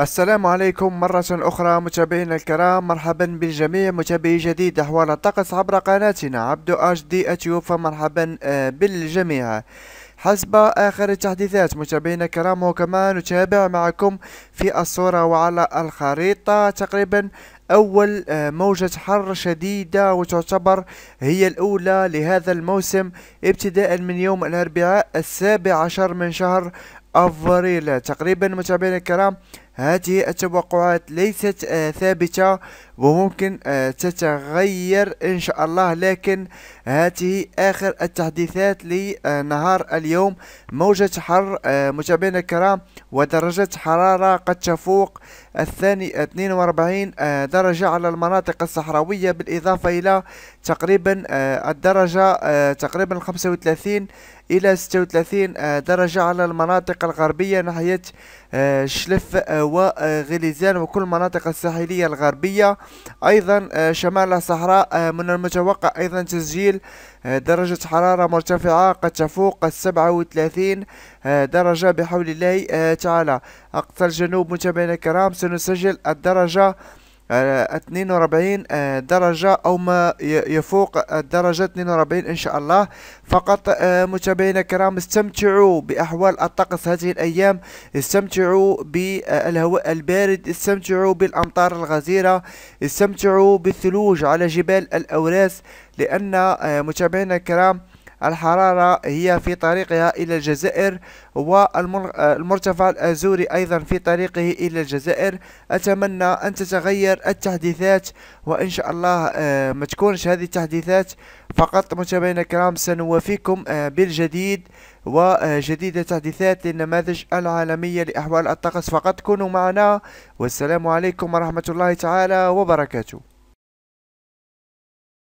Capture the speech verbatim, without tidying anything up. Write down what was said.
السلام عليكم مرة أخرى متابعينا الكرام، مرحبا بالجميع متابعي جديد أحوال الطقس عبر قناتنا عبدو إتش دي تيوب، فمرحبا بالجميع. حسب آخر التحديثات متابعينا الكرام، وكما نتابع معكم في الصورة وعلى الخريطة تقريبا أول موجة حر شديدة، وتعتبر هي الأولى لهذا الموسم ابتداء من يوم الأربعاء السابع عشر من شهر أفريل تقريبا. متابعينا الكرام، هذه التوقعات ليست ثابتة وممكن تتغير إن شاء الله، لكن هذه آخر التحديثات لنهار اليوم. موجة حر متابعينا الكرام ودرجة حرارة قد تفوق الثاني اثنين وأربعين درجة على المناطق الصحراوية، بالإضافة إلى تقريبا الدرجة تقريبا خمسة وثلاثين إلى ستة وثلاثين درجة على المناطق الغربية ناحية شلف وغليزان وكل المناطق الساحلية الغربية. أيضا شمال الصحراء من المتوقع أيضا تسجيل درجة حرارة مرتفعة قد تفوق السبعة وثلاثين درجة بحول الله تعالى. أقصى الجنوب متابعينا الكرام سنسجل الدرجة اثنين وأربعين درجة أو ما يفوق الدرجة اثنين وأربعين إن شاء الله. فقط متابعينا الكرام استمتعوا بأحوال الطقس هذه الأيام، استمتعوا بالهواء البارد، استمتعوا بالأمطار الغزيرة، استمتعوا بالثلوج على جبال الأوراس، لأن متابعينا الكرام الحرارة هي في طريقها إلى الجزائر، والمرتفع الأزوري أيضا في طريقه إلى الجزائر. أتمنى أن تتغير التحديثات، وإن شاء الله ما تكونش هذه التحديثات. فقط متابعينا الكرام سنوافيكم بالجديد وجديد التحديثات للنماذج العالمية لأحوال الطقس. فقط كونوا معنا، والسلام عليكم ورحمة الله تعالى وبركاته.